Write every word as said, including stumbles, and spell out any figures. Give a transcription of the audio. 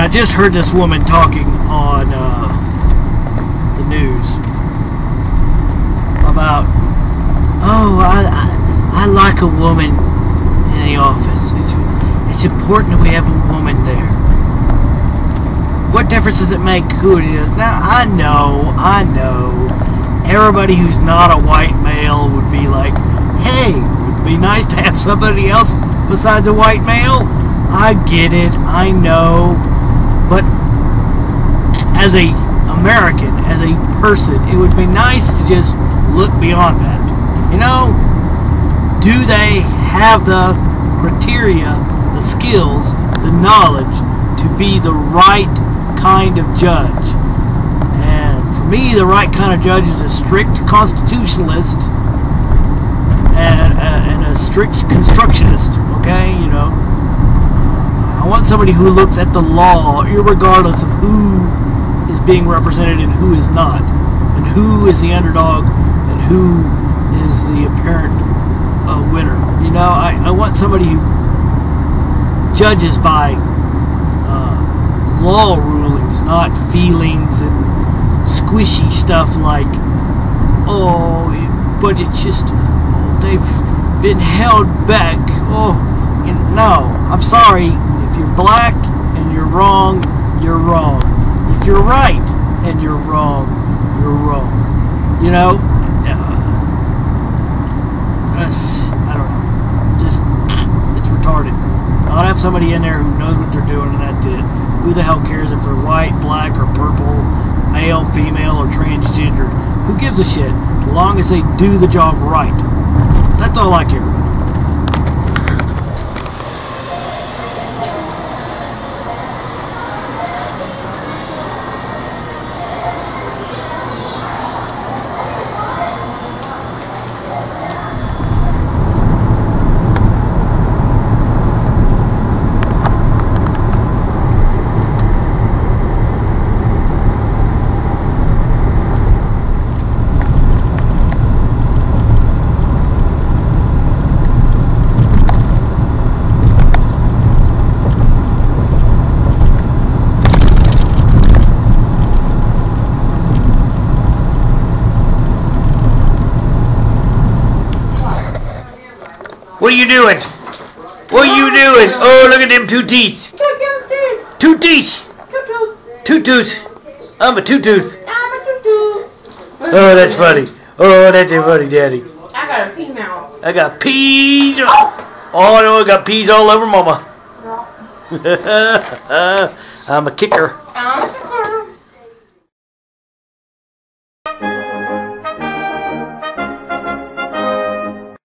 But I just heard this woman talking on uh, the news about, oh, I, I, I like a woman in the office. It's, it's important that we have a woman there. What difference does it make who it is? Now, I know, I know, everybody who's not a white male would be like, hey, it'd be nice to have somebody else besides a white male. I get it, I know, but as a American, as a person, it would be nice to just look beyond that. You know, do they have the criteria, the skills, the knowledge to be the right kind of judge? And for me, the right kind of judge is a strict constitutionalist and a, and a strict constructionist, okay? You know, I want somebody who looks at the law irregardless of who is being represented and who is not, and who is the underdog and who is the apparent uh, winner. You know, I, I want somebody who judges by law rulings, not feelings and squishy stuff like, oh, but it's just, oh, they've been held back. Oh, and no, I'm sorry. If you're black and you're wrong, you're wrong. If you're right and you're wrong, you're wrong. You know, uh, I don't know. Just, it's retarded. I'll have somebody in there who knows what they're doing, and that's it. Who the hell cares if they're white, black, or purple, male, female, or transgender? Who gives a shit? As long as they do the job right. That's all I care about. What are you doing? What are you doing? Oh, look at them two teeth. Two teeth. Two tooth. I'm a two tooth. I'm a two tooth. Oh, that's funny. Oh, that's funny, Daddy. I got a pea mouth. I got peas. Oh, no, I got peas all over Mama. I'm a kicker.